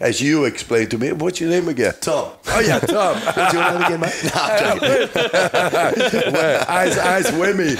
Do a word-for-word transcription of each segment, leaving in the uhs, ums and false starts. as you explained to me. What's your name again? Tom. Oh yeah, Tom. What's your name again, mate? No, I'm joking. Well, eyes, eyes with me.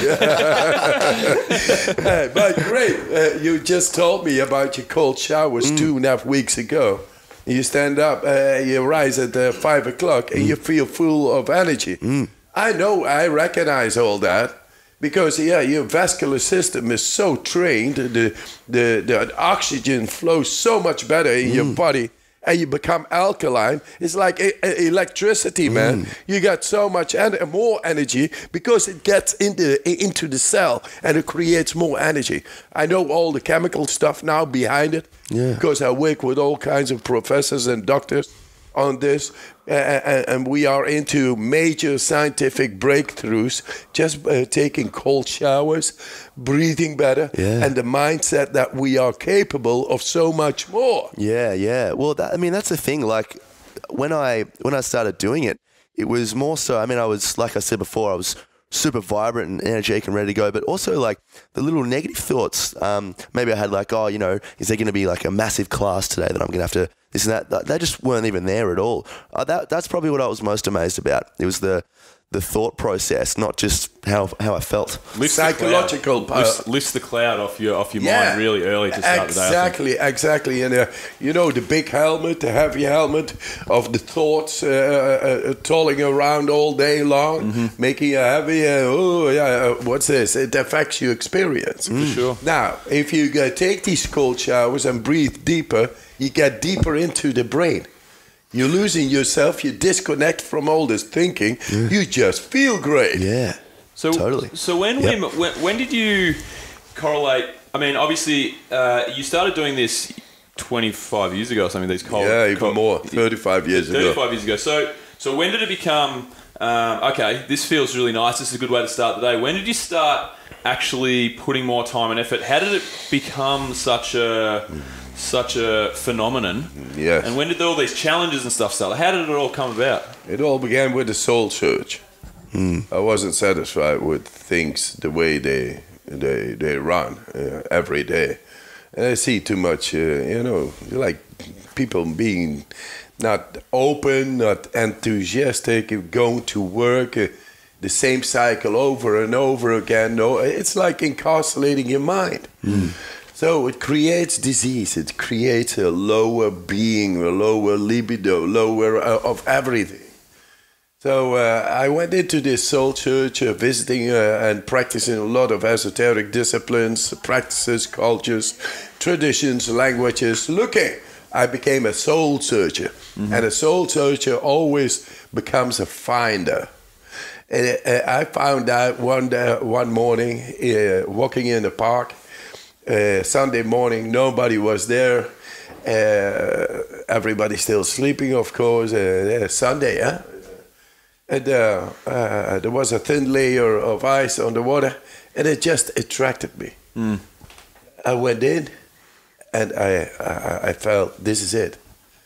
Hey, but great. Uh, you just told me about your cold showers mm. two and a half weeks ago. You stand up, uh, you rise at uh, five o'clock, and mm. you feel full of energy. Mm. I know, I recognize all that. Because, yeah, your vascular system is so trained, the, the, the oxygen flows so much better in mm. your body, and you become alkaline. It's like a, a electricity, man. Mm. You got so much and more energy because it gets in the, into the cell and it creates more energy. I know all the chemical stuff now behind it yeah. because I work with all kinds of professors and doctors on this, uh, and we are into major scientific breakthroughs, just uh, taking cold showers, breathing better, yeah. and the mindset that we are capable of so much more. Yeah, yeah. Well, that, I mean, that's the thing. Like, when I, when I started doing it, it was more so, I mean, I was, like I said before, I was super vibrant and energetic and ready to go, but also like the little negative thoughts. Um, maybe I had like, oh, you know, is there going to be like a massive class today that I'm going to have to, this and that, that, they just weren't even there at all. Uh, that, that's probably what I was most amazed about. It was the the thought process, not just how how I felt. Lift psychological. The lift, lift the cloud off your off your yeah, mind really early to start exactly, the day. Exactly, exactly. And uh, you know, the big helmet, the heavy helmet of the thoughts uh, uh, uh, tolling around all day long, mm-hmm. making you heavy. Uh, oh yeah, uh, what's this? It affects your experience mm. for sure. Now, if you uh, take these cold showers and breathe deeper, you get deeper into the brain. You're losing yourself. You disconnect from all this thinking. Yeah. You just feel great. Yeah, so, totally. So when, yep. Wim, when when did you correlate? I mean, obviously, uh, you started doing this twenty-five years ago or something. These cold, yeah, even cold, more, thirty-five years thirty-five ago. Thirty-five years ago. So so when did it become? Um, okay, this feels really nice. This is a good way to start the day. When did you start actually putting more time and effort? How did it become such a mm. such a phenomenon? Yes. And when did all these challenges and stuff start? How did it all come about? It all began with the soul search. Mm. I wasn't satisfied with things the way they they they run uh, every day, and I see too much. Uh, you know, like people being not open, not enthusiastic, going to work. Uh, The same cycle over and over again. No, it's like incarcerating your mind. Mm. So it creates disease. It creates a lower being, a lower libido, lower uh, of everything. So uh, I went into this soul church, uh, visiting uh, and practicing a lot of esoteric disciplines, practices, cultures, traditions, languages. Looking, I became a soul searcher, mm-hmm. and a soul searcher always becomes a finder. And I found out one day, one morning, uh, walking in the park, uh, Sunday morning, nobody was there. Uh, everybody still sleeping, of course. Uh, Sunday, huh? And uh, uh, there was a thin layer of ice on the water, and it just attracted me. Mm. I went in, and I, I, I felt this is it.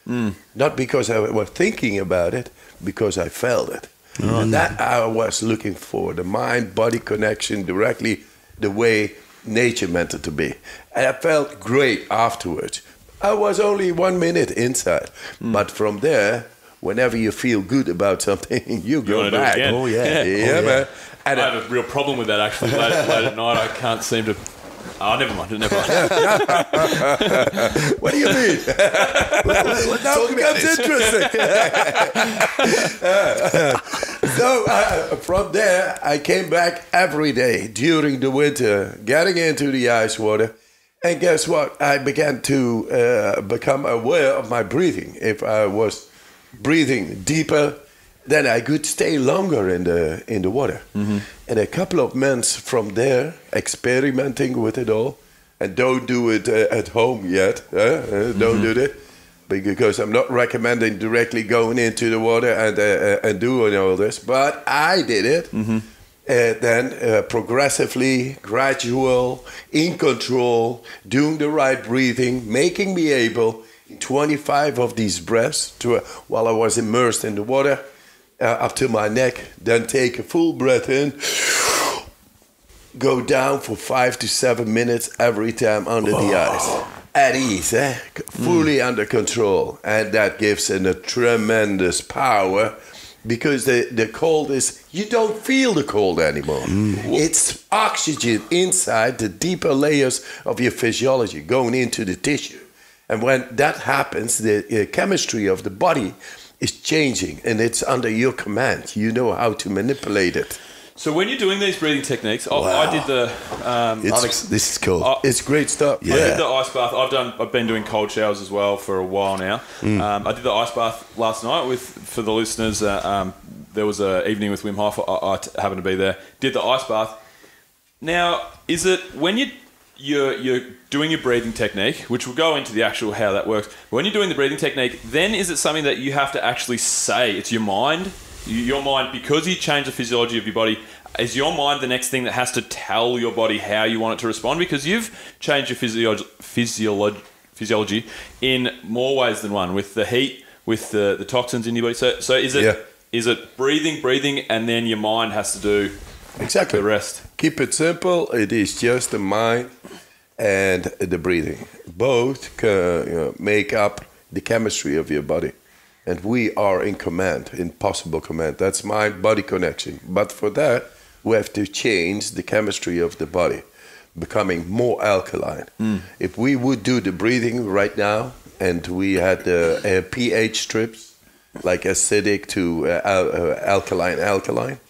Mm. Not because I was thinking about it, because I felt it. Oh, and that I was looking for, the mind-body connection directly the way nature meant it to be. And I felt great afterwards. I was only one minute inside. Mm. But from there, whenever you feel good about something, you go back. Oh, yeah. Yeah, yeah, oh, yeah. Man. And I have a real problem with that, actually. Late, late at night, I can't seem to... Oh, never mind, never mind. What do you mean? Now it becomes interesting. So uh, from there, I came back every day during the winter, getting into the ice water. And guess what? I began to uh, become aware of my breathing. If I was breathing deeper, then I could stay longer in the in the water. Mm-hmm. And a couple of months from there, experimenting with it all, and don't do it uh, at home yet. Uh, uh, don't mm-hmm. do that, because I'm not recommending directly going into the water and uh, uh, and doing all this. But I did it. Mm-hmm. Uh, then uh, progressively, gradual, in control, doing the right breathing, making me able twenty-five of these breaths to, uh, while I was immersed in the water. Uh, up to my neck, then take a full breath in, go down for five to seven minutes every time under the ice. at ease, eh? fully mm. under control. And that gives them a tremendous power, because the, the cold is, you don't feel the cold anymore. Mm. It's oxygen inside the deeper layers of your physiology going into the tissue. And when that happens, the chemistry of the body is changing, and it's under your command. You know how to manipulate it. So when you're doing these breathing techniques, wow. I, I did the. Um, it's, this is cool. I, it's great stuff. Yeah. I did the ice bath. I've done. I've been doing cold showers as well for a while now. Mm. Um, I did the ice bath last night with. For the listeners, uh, um, there was an evening with Wim Hof. I, I happened to be there. Did the ice bath. Now, is it when you you're you're doing your breathing technique, which we'll go into the actual how that works. When you're doing the breathing technique, then is it something that you have to actually say? It's your mind. Your mind, because you change the physiology of your body, is your mind the next thing that has to tell your body how you want it to respond? Because you've changed your physio- physiolo- physiology in more ways than one, with the heat, with the, the toxins in your body. So, so is it yeah. is it breathing, breathing, and then your mind has to do exactly the rest? Keep it simple. It is just the mind and the breathing. Both uh, you know, make up the chemistry of your body. And we are in command, in possible command. That's mind-body connection. But for that, we have to change the chemistry of the body, becoming more alkaline. Mm. If we would do the breathing right now, and we had the uh, uh, pH strips, like acidic to uh, al uh, alkaline, alkaline,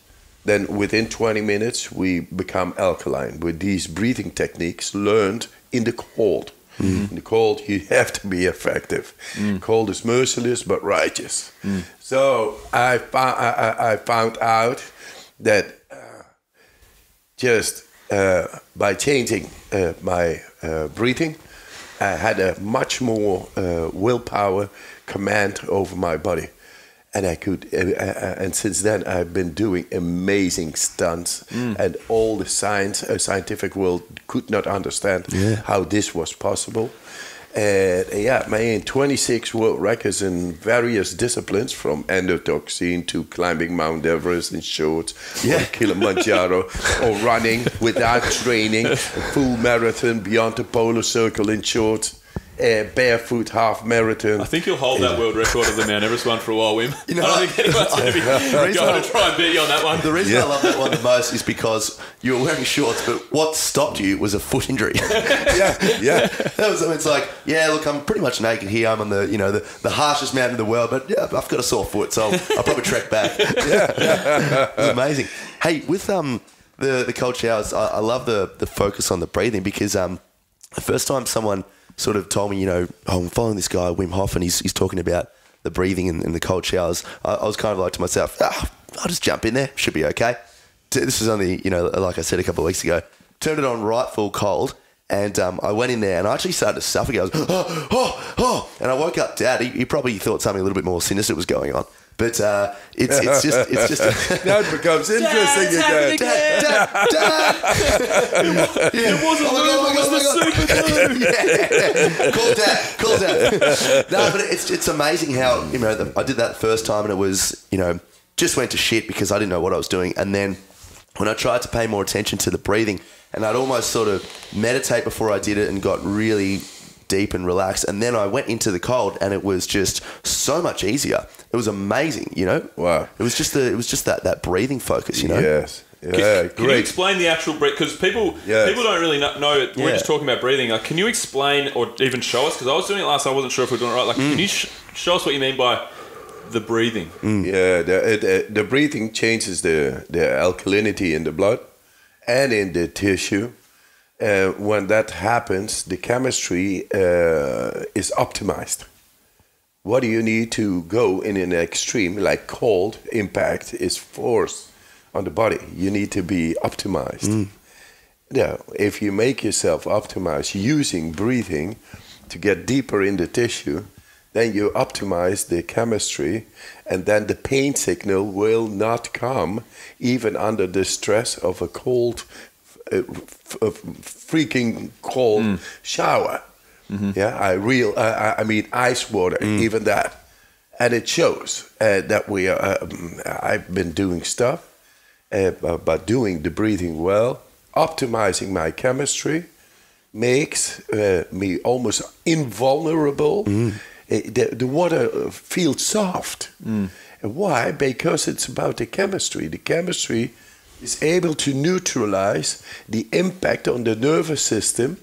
then within twenty minutes, we become alkaline with these breathing techniques learned in the cold. Mm. In the cold, you have to be effective. Mm. Cold is merciless, but righteous. Mm. So I, I, I found out that uh, just uh, by changing uh, my uh, breathing, I had a much more uh, willpower command over my body. And I could, uh, uh, and since then I've been doing amazing stunts, mm. and all the science, uh, scientific world could not understand yeah. how this was possible. And uh, yeah, man, twenty-six world records in various disciplines, from endotoxin to climbing Mount Everest in shorts, yeah. or Kilimanjaro, or running without training, full marathon beyond the polar circle in shorts. Uh, barefoot half marathon. I think you'll hold that yeah. world record of the Mount Everest one for a while, Wim. You know, I don't think anyone's going to be going to try and beat you on that one. The reason yeah. I love that one the most is because you were wearing shorts, but what stopped you was a foot injury. yeah, yeah. That was. I mean, it's like, yeah, look, I'm pretty much naked here. I'm on the, you know, the, the harshest mountain in the world, but yeah, I've got a sore foot, so I'll, I'll probably trek back. yeah, yeah. It was amazing. Hey, with um the the cold showers, I, I love the the focus on the breathing, because um the first time someone sort of told me, you know, oh, I'm following this guy, Wim Hof, and he's, he's talking about the breathing and, and the cold showers. I, I was kind of like to myself, oh, I'll just jump in there. Should be okay. This was only, you know, like I said a couple of weeks ago. Turned it on right full cold, and um, I went in there and I actually started to suffocate. I was, oh, oh, oh, and I woke up Dad. He, he probably thought something a little bit more sinister was going on. But uh, it's, it's just... It's just now it becomes interesting again. Dad, Dad, Dad. It wasn't oh it was the super glue. yeah. Call Dad, call Dad. No, but it's, it's amazing how, you know, the, I did that first time and it was, you know, just went to shit because I didn't know what I was doing. And then when I tried to pay more attention to the breathing, and I'd almost sort of meditate before I did it and got really deep and relaxed, and then I went into the cold and it was just so much easier. It was amazing, you know. Wow. It was just the it was just that that breathing focus, you know. Yes. Yeah. Can, can you explain the actual breath? Because people yes. people don't really know it. We're yeah. just talking about breathing. Like, can you explain or even show us? Because I was doing it last time. I wasn't sure if we we're doing it right. Like, mm. can you sh show us what you mean by the breathing? Mm. Yeah. The, the the breathing changes the the alkalinity in the blood and in the tissue. Uh, when that happens, the chemistry uh, is optimized. What do you need to go in an extreme, like cold impact is force on the body. You need to be optimized. Mm. Now, if you make yourself optimized using breathing to get deeper in the tissue, then you optimize the chemistry, and then the pain signal will not come, even under the stress of a cold A freaking cold mm. shower. Mm-hmm. Yeah, I real. Uh, I mean, ice water, mm. even that, and it shows uh, that we are. Uh, I've been doing stuff, uh, but doing the breathing well, optimizing my chemistry, makes uh, me almost invulnerable. Mm. It, the, the water feels soft. Mm. And why? Because it's about the chemistry. The chemistry is able to neutralize the impact on the nervous system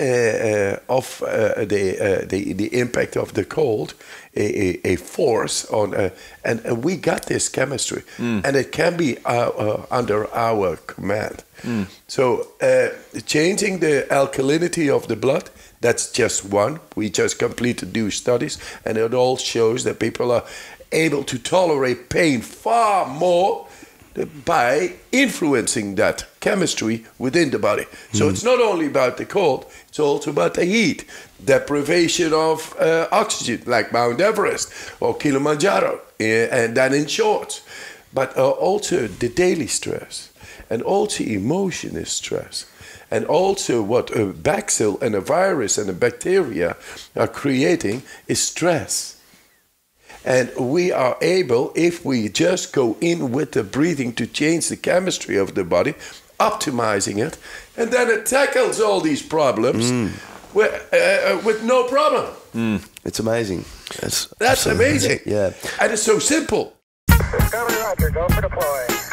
uh, uh, of uh, the, uh, the the impact of the cold, a, a force on, uh, and, and we got this chemistry, mm. and it can be our, uh, under our command. Mm. So uh, changing the alkalinity of the blood, that's just one. We just completed new studies, and it all shows that people are able to tolerate pain far more by influencing that chemistry within the body. So mm. it's not only about the cold, it's also about the heat, deprivation of uh, oxygen, like Mount Everest or Kilimanjaro, uh, and then in shorts. But uh, also the daily stress, and also emotion is stress. And also what a bacillus and a virus and a bacteria are creating is stress. And we are able, if we just go in with the breathing, to change the chemistry of the body, optimizing it, and then it tackles all these problems mm. with, uh, with no problem. Mm. It's amazing. That's, That's amazing. amazing. Yeah. And it's so simple. Discovery Roger, go for deploy.